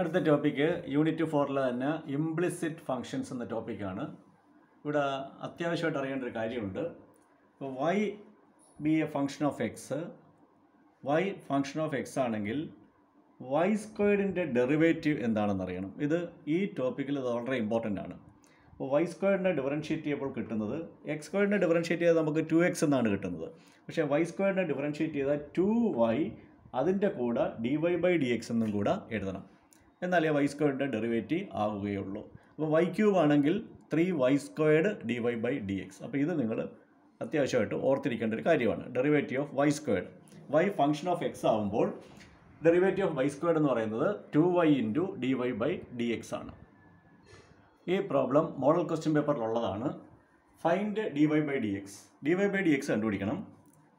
അടുത്ത topic unit 4 തന്നെ implicit functions എന്ന ടോപ്പിക്കാണ്. ഇവിടെ അത്യാവശ്യമായിട്ട് അറിയേണ്ട ഒരു കാര്യമുണ്ട്. അപ്പോൾ y be a function of x, y function of x ആണെങ്കിൽ y സ്ക്വയറിൻ്റെ ഡെറിവേറ്റീവ് എന്താണെന്ന് അറിയണം. ഇത് ഈ ടോപ്പിക്കിൽ വളരെ ഇമ്പോർട്ടൻ്റ് ആണ്. അപ്പോൾ y സ്ക്വയറിനെ ഡിഫറൻഷ്യേറ്റ് ചെയ്യുമ്പോൾ കിട്ടുന്നത്, എക്സ് സ്ക്വയറിനെ ഡിഫറൻഷ്യേറ്റ് ചെയ്താൽ നമുക്ക് 2x എന്നാണ് കിട്ടുന്നത്. പക്ഷേ y സ്ക്വയറിനെ ഡിഫറൻഷ്യേറ്റ് ചെയ്താൽ 2y അതിൻ്റെ കൂടെ dy/dx എന്നും കൂടെ എഴുതണം. എന്നാലേ വൈ സ്ക്വയറിൻ്റെ ഡെറിവേറ്റീവ് ആവുകയുള്ളൂ. അപ്പോൾ വൈ ക്യൂബ് ആണെങ്കിൽ 3y²dy/dx. അപ്പോൾ ഇത് നിങ്ങൾ അത്യാവശ്യമായിട്ട് ഓർത്തിരിക്കേണ്ട ഒരു കാര്യമാണ്. Derivative of Y squared, Y function of X ആവുമ്പോൾ ഡെറിവേറ്റീവ് ഓഫ് വൈ സ്ക്വയർഡ് എന്ന് പറയുന്നത് 2y × dy/dx ആണ്. ഈ പ്രോബ്ലം മോഡൽ ക്വസ്റ്റ്യൻ പേപ്പറിലുള്ളതാണ്. ഫൈൻഡ് dy/dx, dy/dx കണ്ടുപിടിക്കണം.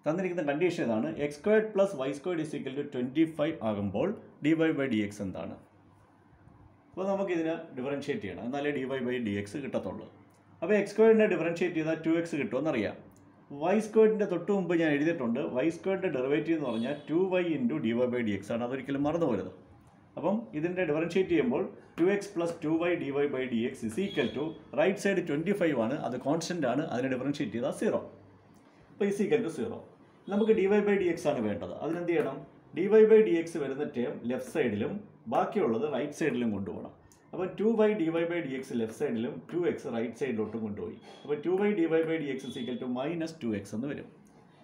തന്നിരിക്കുന്ന കണ്ടീഷൻ ഇതാണ്, x² + y² = 25 ആകുമ്പോൾ dy/dx എന്താണ്? അപ്പോൾ നമുക്കിതിനെ ഡിഫറൻഷ്യേറ്റ് ചെയ്യണം, എന്നാലേ dy/dx കിട്ടത്തുള്ളൂ. അപ്പോൾ എക്സ് സ്ക്വയറിനെ ഡിഫറൻഷ്യേറ്റ് ചെയ്താൽ 2x കിട്ടുമെന്നറിയാം. വൈ സ്ക്വയറിൻ്റെ തൊട്ട് മുമ്പ് ഞാൻ എഴുതിയിട്ടുണ്ട്, വൈ സ്ക്വയറിൻ്റെ ഡെറിവേറ്റീവ് എന്ന് പറഞ്ഞാൽ 2y × dy/dx ആണ്. അതൊരിക്കലും മറന്നു പോരുത്. അപ്പം ഇതിൻ്റെ ഡിഫറൻഷ്യേറ്റ് ചെയ്യുമ്പോൾ 2x + 2y dy/dx = right side 25 ആണ്, അത് കോൺസ്റ്റൻ്റ് ആണ്. അതിനെ ഡിഫറൻഷ്യേറ്റ് ചെയ്താൽ 0, അപ്പോൾ = 0. നമുക്ക് dy/dx ആണ് വേണ്ടത്. അതിനെന്ത് ചെയ്യണം? dy/dx വരുന്ന ടേം ലെഫ്റ്റ് സൈഡിലും ബാക്കിയുള്ളത് റൈറ്റ് സൈഡിലും കൊണ്ടുപോകണം. അപ്പോൾ 2y dy/dx ലെഫ്റ്റ് സൈഡിലും 2x റൈറ്റ് സൈഡിലോട്ടും കൊണ്ടുപോയി. അപ്പോൾ 2y dy/dx −2x എന്ന് വരും.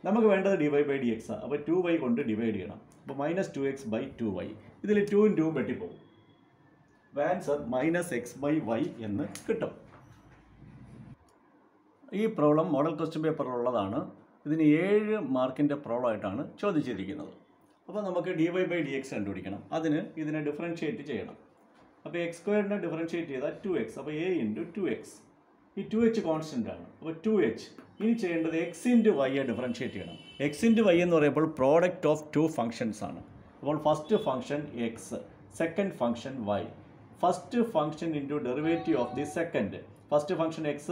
നമുക്ക് വേണ്ടത് dy/dx ആണ്. അപ്പോൾ 2y കൊണ്ട് ഡിവൈഡ് ചെയ്യണം. അപ്പോൾ -2x/2y. ഇതിൽ 2 ഉം 2 ഉം വെട്ടിപ്പോകും. ആൻസർ -x/y എന്ന് കിട്ടും. ഈ പ്രോബ്ലം മോഡൽ ക്വസ്റ്റ്യൻ പേപ്പറിലുള്ളതാണ്. ഇതിന് 7 മാർക്കിൻ്റെ പ്രോബ്ലമായിട്ടാണ് ചോദിച്ചിരിക്കുന്നത്. അപ്പോൾ നമുക്ക് dy/dx കണ്ടുപിടിക്കണം. അതിന് ഇതിനെ ഡിഫറൻഷ്യേറ്റ് ചെയ്യണം. അപ്പോൾ എക്സ് സ്ക്വയറിനെ ഡിഫറൻഷ്യേറ്റ് ചെയ്താൽ 2x, അപ്പോൾ a × 2x. ഈ 2h കോൺസ്റ്റൻ്റ് ആണ്, അപ്പോൾ 2h. ഇനി ചെയ്യേണ്ടത് x × y ഡിഫറൻഷ്യേറ്റ് ചെയ്യണം. x × y എന്ന് പറയുമ്പോൾ പ്രോഡക്റ്റ് ഓഫ് 2 ഫംഗ്ഷൻസ് ആണ്. അപ്പോൾ first function x, second function y. First function into derivative of the second. First function x,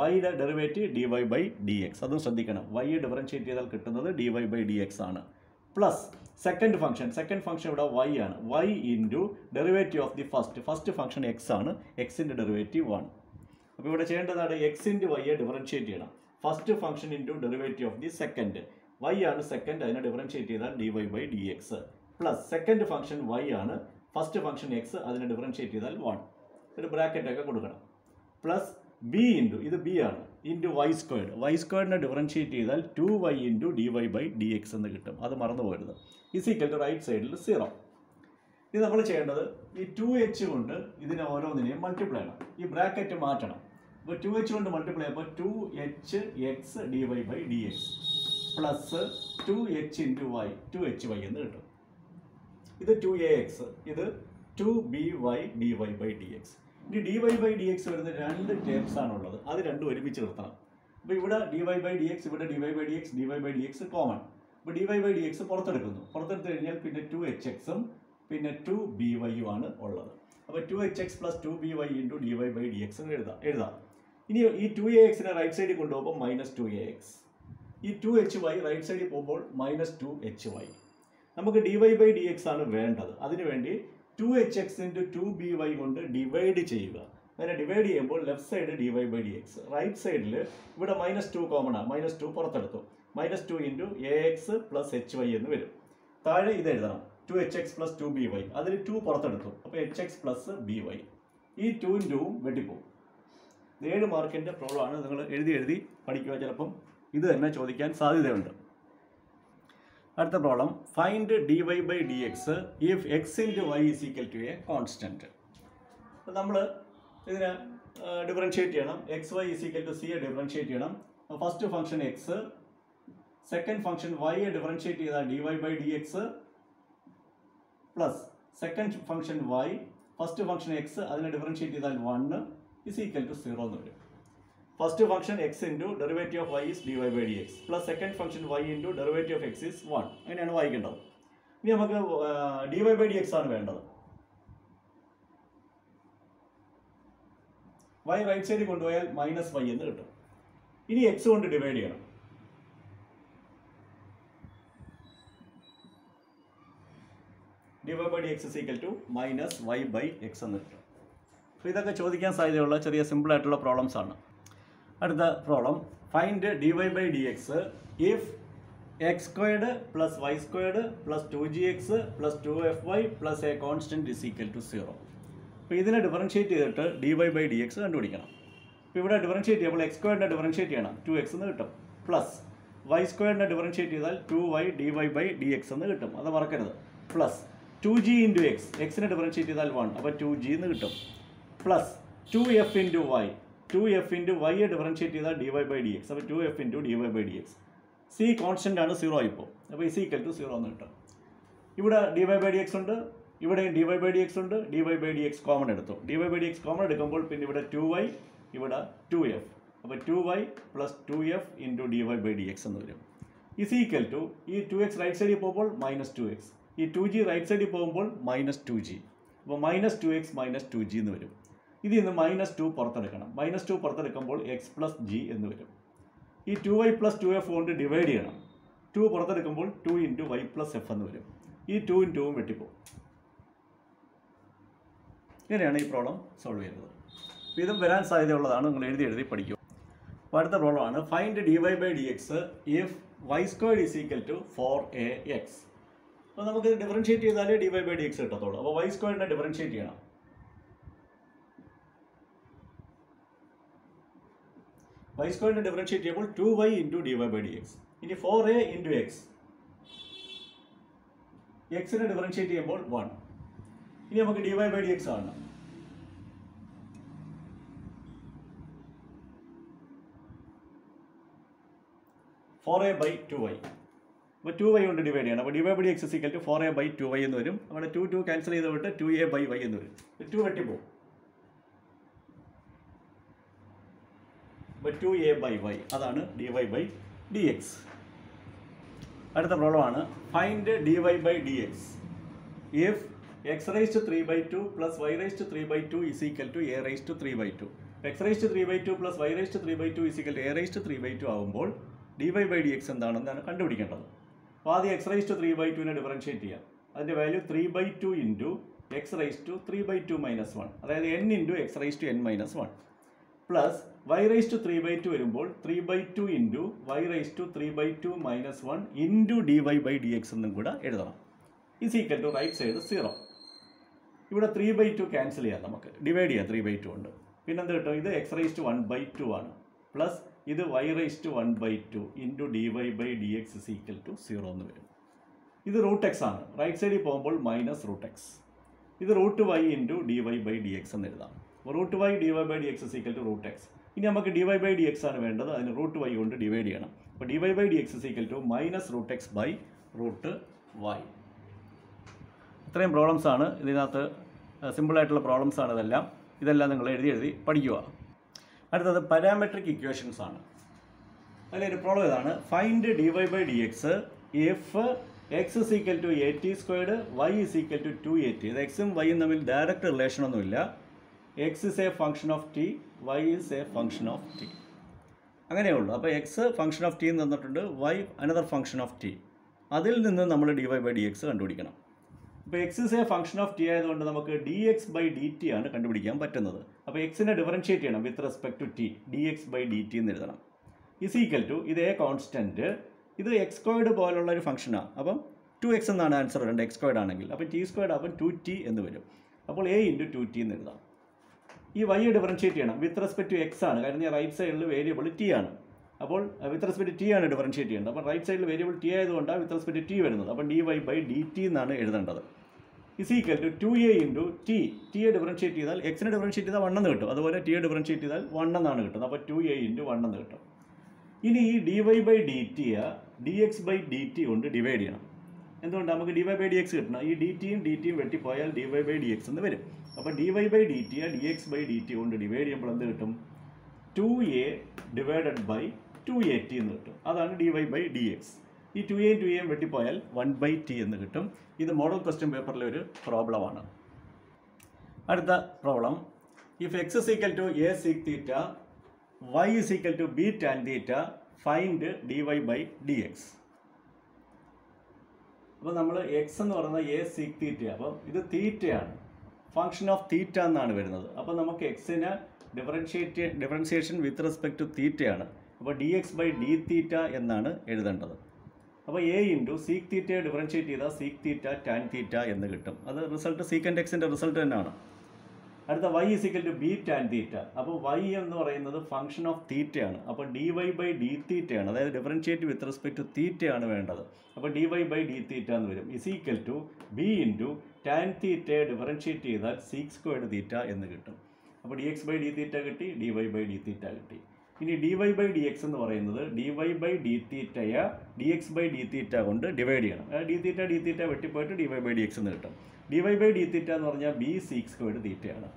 വൈയുടെ ഡെറിവേറ്റീവ് dy/dx. അതും ശ്രദ്ധിക്കണം, y ഡിഫറൻഷ്യേറ്റ് ചെയ്താൽ കിട്ടുന്നത് dy/dx ആണ്. പ്ലസ് സെക്കൻഡ് ഫംഗ്ഷൻ, ഇവിടെ y ആണ്, y × derivative of the first function x ആണ്, x ൻ്റെ ഡെറിവേറ്റീവ് 1. അപ്പോൾ ഇവിടെ ചെയ്യേണ്ടതാണ് x × y ഡിഫറൻഷ്യേറ്റ് ചെയ്യണം. First function into derivative of the second, y ആണ് സെക്കൻഡ്, അതിനെ ഡിഫറൻഷ്യേറ്റ് ചെയ്താൽ dy/dx. Plus second function y ആണ്, ഫസ്റ്റ് ഫംഗ്ഷൻ x, അതിനെ ഡിഫറൻഷ്യേറ്റ് ചെയ്താൽ 1. ഒരു ബ്രാക്കറ്റൊക്കെ കൊടുക്കണം. പ്ലസ് b ആണ്, × y². y² ഡിഫറൻഷ്യേറ്റ് ചെയ്താൽ 2y × dy/dx എന്ന് കിട്ടും. അത് മറന്നു പോകരുത്. = റൈറ്റ് സൈഡിൽ 0. ഇത് നമ്മൾ ചെയ്യേണ്ടത് ഈ 2h കൊണ്ട് ഇതിനെ ഓരോന്നിനെയും മൾട്ടിപ്ലൈ ചെയ്യണം. ഈ ബ്രാക്കറ്റ് മാറ്റണം. അപ്പോൾ 2h കൊണ്ട് മൾട്ടിപ്ലൈ ചെയ്യുമ്പോൾ 2hx dy/dx plus 2h × y, 2hy എന്ന് കിട്ടും. ഇത് 2ax, ഇത് 2by dy/dx. ഇനി dy/dx വരുന്ന 2 ടേംസ് ആണുള്ളത്, അത് 2 ഒരുമിച്ച് നിർത്തണം. അപ്പോൾ ഇവിടെ dy/dx, ഇവിടെ dy/dx, dy/dx കോമൺ. അപ്പോൾ dy/dx പുറത്തെടുക്കുന്നു. പുറത്തെടുത്ത് കഴിഞ്ഞാൽ പിന്നെ 2hx ഉം പിന്നെ 2by യും ആണ് ഉള്ളത്. അപ്പോൾ 2hx + 2by × dy/dx എന്ന് എഴുതാം. ഇനി ഈ 2ax-നെ റൈറ്റ് സൈഡിൽ കൊണ്ടുപോകുമ്പോൾ -2ax, ഈ 2hy റൈറ്റ് സൈഡിൽ പോകുമ്പോൾ -2hy. നമുക്ക് dy/dx ആണ് വേണ്ടത്. അതിനുവേണ്ടി 2hx × 2by കൊണ്ട് ഡിവൈഡ് ചെയ്യുക. അങ്ങനെ ഡിവൈഡ് ചെയ്യുമ്പോൾ ലെഫ്റ്റ് സൈഡ് dy/dx, റൈറ്റ് സൈഡിൽ ഇവിടെ -2 കോമൺ ആണ്, -2 പുറത്തെടുത്തു, -2 × ax + hy എന്ന് വരും. താഴെ ഇത് എഴുതണം, 2hx + 2by, അതിൽ 2 പുറത്തെടുത്തു, അപ്പോൾ hx + by. ഈ 2 ഉം 2 ഉം വെട്ടിപ്പോകും. 7 മാർക്കിൻ്റെ പ്രോബ്ലമാണ്. നിങ്ങൾ എഴുതി പഠിക്കുക, ചിലപ്പം ഇത് തന്നെ ചോദിക്കാൻ സാധ്യതയുണ്ട്. അടുത്ത problem, find dy/dx if x × y = a constant. അപ്പോൾ നമ്മൾ ഇതിനെ ഡിഫറൻഷ്യേറ്റ് ചെയ്യണം. xy = c ഡിഫറൻഷ്യേറ്റ് ചെയ്യണം. First function x, second function y differentiate ചെയ്താൽ dy/dx plus second function y, first function x, അതിനെ ഡിഫറൻഷ്യേറ്റ് ചെയ്താൽ 1 = 0 എന്ന് വരും. First function x × derivative of y dy/dx plus second function y × derivative of x 1. അങ്ങനെയാണ് വായിക്കേണ്ടത്. ഇനി നമുക്ക് dy/dx ആണ് വേണ്ടത്. y റൈറ്റ് സൈഡിൽ കൊണ്ടുപോയാൽ -y എന്ന് കിട്ടും. ഇനി x കൊണ്ട് ഡിവൈഡ് ചെയ്യണം. dy by dx is equal to minus y by x എന്ന് കിട്ടും. അപ്പോൾ ഇതൊക്കെ ചോദിക്കാൻ സാധ്യതയുള്ള ചെറിയ സിമ്പിൾ ആയിട്ടുള്ള പ്രോബ്ലംസ് ആണ്. അടുത്ത problem, find dy by dx if x squared plus y squared plus 2gx plus 2fy plus a constant is equal to 0. അപ്പോൾ ഇതിനെ ഡിഫറൻഷ്യേറ്റ് ചെയ്തിട്ട് dy by dx കണ്ടുപിടിക്കണം. അപ്പോൾ ഇവിടെ ഡിഫറൻഷ്യേറ്റ് ചെയ്യുമ്പോൾ x squared ഡിഫറൻഷ്യേറ്റ് ചെയ്യണം, 2x എന്ന് കിട്ടും. പ്ലസ് y squared ഡിഫറൻഷ്യേറ്റ് ചെയ്താൽ 2y dy by dx എന്ന് കിട്ടും, അത് മറക്കരുത്. Plus 2g into x, x നെ ഡിഫറൻഷ്യേറ്റ് ചെയ്താൽ 1, അപ്പോൾ 2g എന്ന് കിട്ടും. Plus 2f into y, 2f into y യെ ഡിഫറൻഷ്യേറ്റ് ചെയ്താൽ dy by dx, അപ്പോൾ 2f into dy by dx. c constant ആണ്, 0 ആയിപ്പോൾ, അപ്പോൾ is equal to 0 എന്ന് കിട്ടും. ഇവിടെ dy by dx ഉണ്ട്, ഇവിടെയും dy by dx ഉണ്ട്, dy by dx കോമൺ എടുത്തു. dy by dx കോമൺ എടുക്കുമ്പോൾ പിന്നെ ഇവിടെ 2y, ഇവിടെ 2f, അപ്പോൾ 2y plus 2f into dy by dx എന്ന് വരും. is equal to ഈ 2x റൈറ്റ് സൈഡിൽ പോകുമ്പോൾ മൈനസ് 2x, ഈ 2g റൈറ്റ് സൈഡിൽ പോകുമ്പോൾ മൈനസ് 2g, അപ്പോൾ മൈനസ് 2x മൈനസ് 2g എന്ന് വരും. ഇതിൽ നിന്ന് മൈനസ് 2 പുറത്തെടുക്കണം, മൈനസ് 2 പുറത്തെടുക്കുമ്പോൾ എക്സ് പ്ലസ് ജി എന്ന് വരും. ഈ 2y പ്ലസ് 2f കൊണ്ട് ഡിവൈഡ് ചെയ്യണം, 2 പുറത്തെടുക്കുമ്പോൾ 2 ഇൻറ്റു വൈ പ്ലസ് എഫ് എന്ന് വരും. ഈ 2 2ഉം വെട്ടിപ്പോകും. ഇങ്ങനെയാണ് ഈ പ്രോബ്ലം സോൾവ് ചെയ്യുന്നത്. ഇതും വരാൻ സാധ്യതയുള്ളതാണ്, നിങ്ങൾ എഴുതി പഠിക്കുക. അപ്പോൾ അടുത്ത പ്രോബ്ലമാണ്, find d y by d x if y squared is equal to 4ax. അപ്പോൾ നമുക്ക് ഡിഫറൻഷ്യേറ്റ് ചെയ്താലേ dy by dx കിട്ടത്തുള്ളൂ. അപ്പോൾ y സ്ക്വയറിനെ ഡിഫറൻഷ്യേറ്റ് ചെയ്യണം. y സ്ക്വയറിനെ ഡിഫറൻഷ്യേറ്റ് ചെയ്യുമ്പോൾ 2y into dy by dx. ഇനി 4a ഇൻറ്റു എക്സ്, എക്സിനെ ഡിഫറൻഷ്യേറ്റ് ചെയ്യുമ്പോൾ 1. ഇനി നമുക്ക് dy by dx കാണണം. ഫോർ എ ബൈ 2y, അപ്പോൾ 2y കൊണ്ട് ഡിവൈഡ് ചെയ്യണം. അപ്പോൾ divide by x equal to 4a by 2y എന്ന് വരും. അവിടെ 2 ക്യാൻസൽ ചെയ്ത് വിട്ട് 2a ബൈ y എന്ന് വരും. 2 വെട്ടിപ്പോകും, അപ്പോൾ 2a ബൈ y, അതാണ് dy ബൈ dx. അടുത്ത പ്രോബ്ലമാണ്, find dy by dx if x raise to 3/2 plus y raise to 3/2 is equal to a raise to 3/2. X raise to 3/2 plus y raise to 3/2 is equal to a raise to 3/2 ആകുമ്പോൾ dy by dx എന്താണെന്നാണ് കണ്ടുപിടിക്കേണ്ടത്. അപ്പോൾ ആദ്യം x raise to 3/2 differentiate ചെയ്യാം. അതിൻ്റെ value 3/2 into x raise to 3/2 minus 1, അതായത് n into x raise to n minus 1. Plus y raise to 3/2 വരുമ്പോൾ 3/2 into y raise to 3/2 minus 1 into dy by dx എന്നും കൂടെ എഴുതണം. Is equal to right side 0. ഇവിടെ 3/2 cancel ചെയ്യാം, നമുക്ക് divide ചെയ്യാം 3/2 കൊണ്ട്. പിന്നെന്ത് കിട്ടും? ഇത് എക്സ് റൈസ് ടു 1/2 ആണ്, പ്ലസ് ഇത് y raise to 1/2 into dy by dx is equal to 0 എന്ന് വരും. ഇത് റൂട്ട് എക്സ് ആണ്, റൈറ്റ് സൈഡിൽ പോകുമ്പോൾ മൈനസ് റൂട്ട് എക്സ്. ഇത് root y into dy by dx എന്ന് എഴുതാം. Root y dy by dx is equal to root x. ഇനി നമുക്ക് dy ബൈ dx ആണ് വേണ്ടത്, അതിന് റൂട്ട് y കൊണ്ട് ഡിവൈഡ് ചെയ്യണം. അപ്പോൾ dy by dx is equal to minus root x by root y. ഇത്രയും പ്രോബ്ലംസാണ് ഇതിനകത്ത്, സിമ്പിളായിട്ടുള്ള പ്രോബ്ലംസാണ് ഇതെല്ലാം. ഇതെല്ലാം നിങ്ങൾ എഴുതി പഠിക്കുക. അടുത്തത് പാരാമെട്രിക് ഇക്വേഷൻസ് ആണ്. അതിലൊരു പ്രോബ്ലം ഇതാണ്, find dy by dx if x is equal to 8t squared y is equal to 2at. ഇത് എക്സും വൈയും തമ്മിൽ ഡയറക്റ്റ് റിലേഷനൊന്നുമില്ല. X is a function of t, y is a function of t, അങ്ങനെയേ ഉള്ളൂ. അപ്പോൾ എക്സ് ഫംഗ്ഷൻ ഓഫ് ടി എന്ന് തന്നിട്ടുണ്ട്, y another function of t. അതിൽ നിന്ന് നമ്മൾ dy ബൈ dx കണ്ടുപിടിക്കണം. അപ്പോൾ x is a function of t ആയതുകൊണ്ട് നമുക്ക് dx ബൈ dt ആണ് കണ്ടുപിടിക്കാൻ പറ്റുന്നത്. അപ്പോൾ എക്സിനെ ഡിഫറൻഷ്യേറ്റ് ചെയ്യണം with respect to t, dx by dt എന്ന് എഴുതണം. ഇസ് ഈക്വൽ ടു, ഇത് എ കോൺസ്റ്റൻറ്റ്, ഇത് എക്സ് സ്ക്വയർഡ് പോലുള്ള ഒരു ഫംഗ്ഷനാണ്. അപ്പം 2x എന്നാണ് ആൻസർ വരേണ്ടത് എക്സ് സ്ക്വയർഡ് ആണെങ്കിൽ. അപ്പോൾ ടി സ്ക്വയർഡ് ആകുമ്പോൾ 2t എന്ന് വരും. അപ്പോൾ a ഇൻറ്റു 2t എന്ന് എഴുതാം. ഈ y ഡിഫറൻഷ്യേറ്റ് ചെയ്യണം വിത്ത് റെസ്പെക്ട് ടു എക്സ് ആണ്, കാരണം ഈ റൈറ്റ് സൈഡിൽ വേരിയബിൾ ടി ആണ്. അപ്പോൾ വിത്ത് റെസ്പെക്ട് ടി ആണ് ഡിഫറൻഷ്യേറ്റ് ചെയ്യേണ്ടത്. അപ്പോൾ റൈറ്റ് സൈഡിൽ വേരിയബിൾ ടി ആയതുകൊണ്ടാണ് വിത്ത് റെസ്പെക്ട് ടി വരുന്നത്. അപ്പോൾ dy ബൈ dt എന്നാണ് എഴുതേണ്ടത്. Is equal to 2a into t. ടിയെ ഡിഫറൻഷ്യേറ്റ് ചെയ്താൽ, എക്സിനെ ഡിഫറൻഷ്യേറ്റ് ചെയ്താൽ 1 എന്ന് കിട്ടും, അതുപോലെ ടിയെ ഡിഫറൻഷ്യേറ്റ് ചെയ്താൽ 1 എന്നാണ് കിട്ടുന്നത്. അപ്പോൾ 2a ഇൻറ്റു 1 എന്ന് കിട്ടും. ഇനി ഈ dy by dt dx by dt കൊണ്ട് ഡിവൈഡ് ചെയ്യണം. എന്തുകൊണ്ട്? നമുക്ക് dy ബൈ dx കിട്ടണം. ഈ dtയും dtയും വെട്ടിപ്പോയാൽ dy ബൈ dx എന്ന് വരും. അപ്പോൾ dy ബൈ dtയെ dx ബൈ dt കൊണ്ട് ഡിവൈഡ് ചെയ്യുമ്പോൾ എന്ത് കിട്ടും? 2a ഡിവൈഡഡ് ബൈ 2at എന്ന് കിട്ടും. അതാണ് dy ബൈ dx. ഈ 2aയും വെട്ടിപ്പോയാൽ 1/t എന്ന് കിട്ടും. ഇത് മോഡൽ ക്വസ്റ്റ്യൻ പേപ്പറിലെ ഒരു പ്രോബ്ലമാണ്. അടുത്ത problem, if x is equal to a sec theta y is equal to b tan theta find dy by dx. അപ്പോൾ നമ്മൾ x എന്ന് പറയുന്നത് a sec theta. അപ്പോൾ ഇത് തീറ്റയാണ്. ഫംഗ്ഷൻ ഓഫ് തീറ്റ എന്നാണ് വരുന്നത്. അപ്പോൾ നമുക്ക് x നെ ഡിഫറൻഷിയേഷൻ വിത്ത് റെസ്പെക്ട് ടു തീറ്റയാണ്. അപ്പോൾ dx by d theta എന്നാണ് എഴുതേണ്ടത്. അപ്പോൾ a ഇൻറ്റു സീക് തീറ്റയെ ഡിഫറൻഷിയേറ്റ് ചെയ്താൽ സീക് തീറ്റ ടാൻ തീറ്റ എന്ന് കിട്ടും. അത് റിസൾട്ട് സീക്കൻഡ് എക്സിൻ്റെ റിസൾട്ട് തന്നെയാണ്. അടുത്ത y is equal to b tan theta. അപ്പോൾ y എന്ന് പറയുന്നത് ഫംഗ്ഷൻ ഓഫ് തീറ്റയാണ്. അപ്പോൾ dy by d തീറ്റയാണ്, അതായത് ഡിഫറൻഷിയേറ്റ് വിത്ത് റെസ്പെക്ട് ടു തീറ്റയാണ് വേണ്ടത്. അപ്പോൾ dy by d തീറ്റ എന്ന് വരും is equal to b into tan തീറ്റയെ ഡിഫറൻഷിയേറ്റ് ചെയ്താൽ സീക് സ്ക്വയർഡ് തീറ്റ എന്ന് കിട്ടും. അപ്പോൾ dx by d തീറ്റ കിട്ടി, dy by d തീറ്റ കിട്ടി. ഇനി dy by dx എന്ന് പറയുന്നത് dy by d തീറ്റയെ dx by d തീറ്റ കൊണ്ട് ഡിവൈഡ് ചെയ്യണം. d theta വെട്ടിപ്പോയിട്ട് dy by dx എന്ന് കിട്ടും. dy by d തീറ്റ എന്ന് പറഞ്ഞാൽ b sec squared തീറ്റയാണ്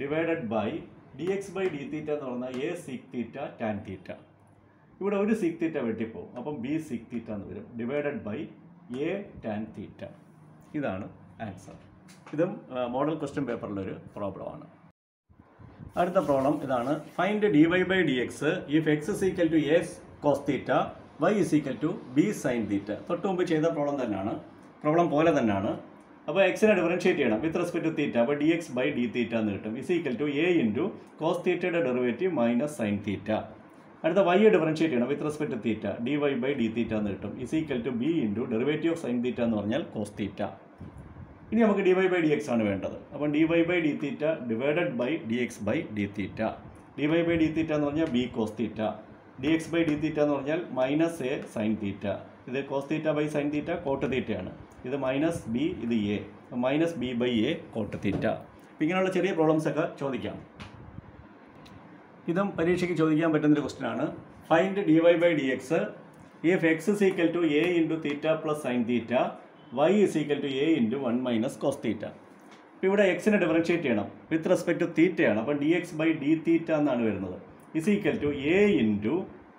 divided by dx by d theta എന്ന് പറഞ്ഞാൽ a sec തീറ്റ tan തീറ്റ. ഇവിടെ ഒരു sec തീറ്റ വെട്ടിപ്പോവും, അപ്പം b sec തീറ്റ എന്ന് വരും divided by a tan theta. ഇതാണ് ആൻസർ. ഇതും മോഡൽ ക്വസ്റ്റ്യൻ പേപ്പറിലൊരു പ്രോബ്ലമാണ്. അടുത്ത പ്രോബ്ലം ഇതാണ്. Find d y by d x if x is equal to a cos theta y is equal to b sine theta. തൊട്ട് മുമ്പ് ചെയ്ത പ്രോബ്ലം പോലെ തന്നെയാണ്. അപ്പോൾ എക്സിനെ ഡിഫറൻഷിയേറ്റ് ചെയ്യണം വിത്ത് റെസ്പെക്ട് ടു തീറ്റ. അപ്പോൾ d x by d theta എന്ന് കിട്ടും is equal to a into cos തീറ്റയുടെ ഡെറിവേറ്റീവ് മൈനസ് സൈൻ തീറ്റ. അടുത്ത വൈയെ ഡിഫറൻഷിയേറ്റ് ചെയ്യണം with respect to theta. D y by d theta എന്ന് കിട്ടും is equal to b into derivative of sine theta എന്ന് പറഞ്ഞാൽ കോസ് തീറ്റ. ഇനി നമുക്ക് ഡിവൈ ബൈ ഡി എക്സ് ആണ് വേണ്ടത്. അപ്പം ഡിവൈ by d theta divided by d x by d theta. ഡിവൈ by d theta എന്ന് പറഞ്ഞാൽ b cos theta. D x by d theta എന്ന് പറഞ്ഞാൽ മൈനസ് എ സൈൻ തീറ്റ. ഇത് cos theta by sine theta cot തീറ്റയാണ്. ഇത് minus b, ഇത് a, minus b by a cot theta. ഇങ്ങനെയുള്ള ചെറിയ പ്രോബ്ലംസൊക്കെ ചോദിക്കാം. ഇതും പരീക്ഷയ്ക്ക് ചോദിക്കാൻ പറ്റുന്നൊരു ക്വസ്റ്റ്യനാണ്. Find ഡിവൈ by d x if x is equal to a into theta plus sine theta y is equal to a into 1 minus cos theta. അപ്പോൾ ഇവിടെ എക്സിനെ ഡിഫറൻഷിയേറ്റ് ചെയ്യണം വിത്ത് റെസ്പെക്ട് ടു തീറ്റയാണ്. അപ്പം d x by d theta എന്നാണ് വരുന്നത് is equal to a into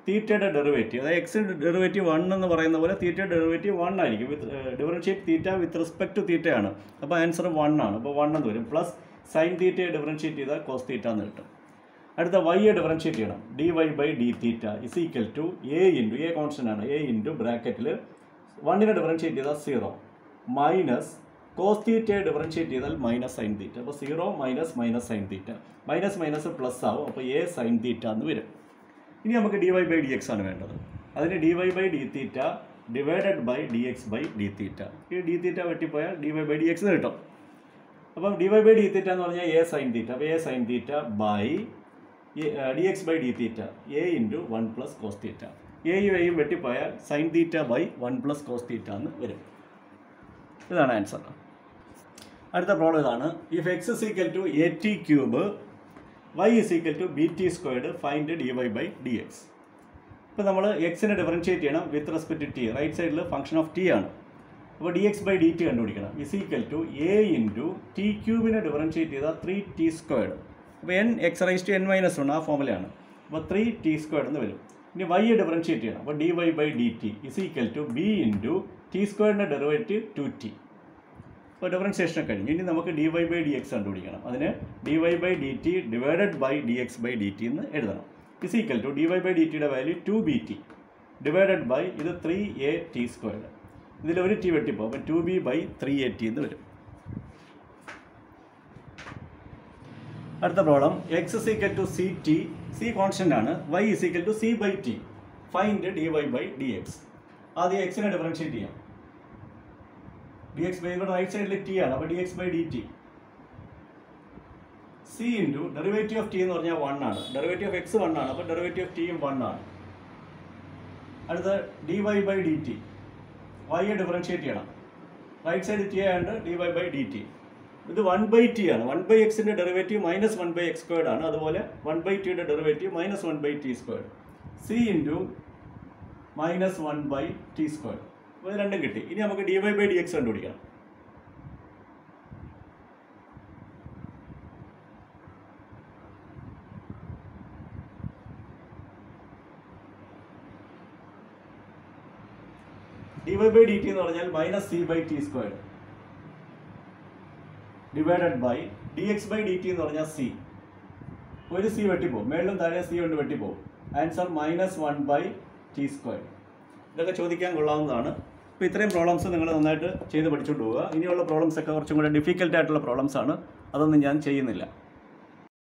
തീറ്റയുടെ derivative, അതായത് എക്സിൻ്റെ ഡെറിവേറ്റീവ് 1 എന്ന് പറയുന്ന പോലെ തീറ്റയുടെ ഡെറിവേറ്റീവ് 1 ആയിരിക്കും. With differentiate theta with respect to തീറ്റയാണ്. അപ്പോൾ ആൻസർ 1 ആണ്. അപ്പോൾ 1 എന്ന് വരും പ്ലസ് സൈൻ തീറ്റയെ ഡിഫറൻഷിയേറ്റ് ചെയ്താൽ കോസ് തീറ്റ എന്ന് കിട്ടും. അടുത്ത വൈയെ ഡിഫറൻഷിയേറ്റ് ചെയ്യണം d y by d theta is equal to a into a constant ആണ് എ ഇൻറ്റു ബ്രാക്കറ്റിൽ 1-നെ ഡിഫറൻഷിയേറ്റ് ചെയ്താൽ 0 മൈനസ് കോസ് തീറ്റയെ ഡിഫറൻഷിയേറ്റ് ചെയ്താൽ മൈനസ് സൈൻ തീറ്റ. അപ്പോൾ 0 minus minus sine theta, minus minus plus ആവും. അപ്പോൾ എ സൈൻ തീറ്റ എന്ന് വരും. ഇനി നമുക്ക് d y by d x ആണ് വേണ്ടത്. അതിന് d y by d theta divided by d x by d theta. ഈ ഡി തീറ്റ വെട്ടിപ്പോയാൽ d y by d x കിട്ടും. അപ്പം d y by d theta എന്ന് പറഞ്ഞാൽ എ സൈൻ തീറ്റ. അപ്പോൾ a sine theta by d x by d theta a into 1 plus cos theta. എയും എയും വെട്ടിപ്പോയാൽ sine theta by 1 plus cos theta എന്ന് വരും. ഇതാണ് ആൻസർ. അടുത്ത പ്രോബ്ലം ഇതാണ്. If x is equal to a t cube y is equal to b t squared find d y by d x. ഇപ്പോൾ നമ്മൾ എക്സിനെ ഡിഫറൻഷിയേറ്റ് ചെയ്യണം വിത്ത് റെസ്പെക്ട് ടി. റൈറ്റ് സൈഡിൽ ഫംഗ്ഷൻ ഓഫ് ടി ആണ്. അപ്പോൾ d x by d t കണ്ടുപിടിക്കണം is equal to a into t ക്യൂബിനെ differentiate ചെയ്താൽ 3 ടി സ്ക്വയർഡ്. അപ്പോൾ n x raise to n minus 1 ആ ഫോമിലാണ്. അപ്പോൾ 3 ടി സ്ക്വയർഡ് എന്ന് വരും. ഇനി വൈയെ ഡിഫറൻഷിയേറ്റ് ചെയ്യണം. അപ്പോൾ d y by d t is equal to b into t സ്ക്വയറിൻ്റെ ഡെറിവേറ്റീവ് 2t. അപ്പോൾ ഡിഫറൻഷിയേഷൻ കഴിഞ്ഞു. ഇനി നമുക്ക് d y by d x കണ്ടുപിടിക്കണം. അതിന് d y by d t divided by d x by d t എന്ന് എഴുതണം. Is equal to d y by d ടിയുടെ വാല്യൂ 2bt ഡിവൈഡഡ് ബൈ ഇത് 3a ടി സ്ക്വയർഡ്. ഇതിൽ ഒരു T വെട്ടിപ്പോകും. അപ്പോൾ 2b by 3at എന്ന് വരും. അടുത്ത problem x is equal to c t, c constant ആണ്. Y is equal to c by t. Find d y by d x. ആദ്യം എക്സിനെ ഡിഫറൻഷിയേറ്റ് ചെയ്യാം. ഡി എക്സ് ബൈ ഇവിടെ റൈറ്റ് സൈഡിൽ ടി ആണ്. അപ്പോൾ d x by d t c into derivative of t എന്ന് പറഞ്ഞാൽ 1 ആണ്. ഡെറിവേറ്റീവ് ഓഫ് എക്സ് 1 ആണ്. അപ്പോൾ ഡെറിവേറ്റീവ് ഓഫ് ടിയും 1 ആണ്. അടുത്ത d y by d t, വൈയെ ഡിഫറൻഷിയേറ്റ് ചെയ്യണം. റൈറ്റ് സൈഡ് ടി ആയതുകൊണ്ട് d y by d t. ഇത് 1/t ആണ്. 1/xൻ്റെ ഡെറിവേറ്റീവ് മൈനസ് 1/x² ആണ്. അതുപോലെ 1/tയുടെ derivative minus 1/t². C into minus 1/t². ഇത് രണ്ടും കിട്ടി. ഇനി നമുക്ക് d y by d x കണ്ടുപിടിക്കണം. D y by d t എന്ന് പറഞ്ഞാൽ minus c/t² divided by d x by d t എന്ന് പറഞ്ഞാൽ സി. ഒരു സി വെട്ടിപ്പോവും. മേളിലും താഴെ സി കൊണ്ട് വെട്ടിപ്പോവും. Answer minus 1/t². ഇതൊക്കെ ചോദിക്കാൻ കൊള്ളാവുന്നതാണ്. ഇത്രയും പ്രോബ്ലംസ് നിങ്ങൾ നന്നായിട്ട് ചെയ്തു പഠിച്ചുകൊണ്ട് പോവുക. ഇനിയുള്ള പ്രോബ്ലംസ് ഒക്കെ കുറച്ചും കൂടി ഡിഫിക്കൽട്ട് ആയിട്ടുള്ള പ്രോബ്ലംസ് ആണ്, അതൊന്നും ഞാൻ ചെയ്യുന്നില്ല.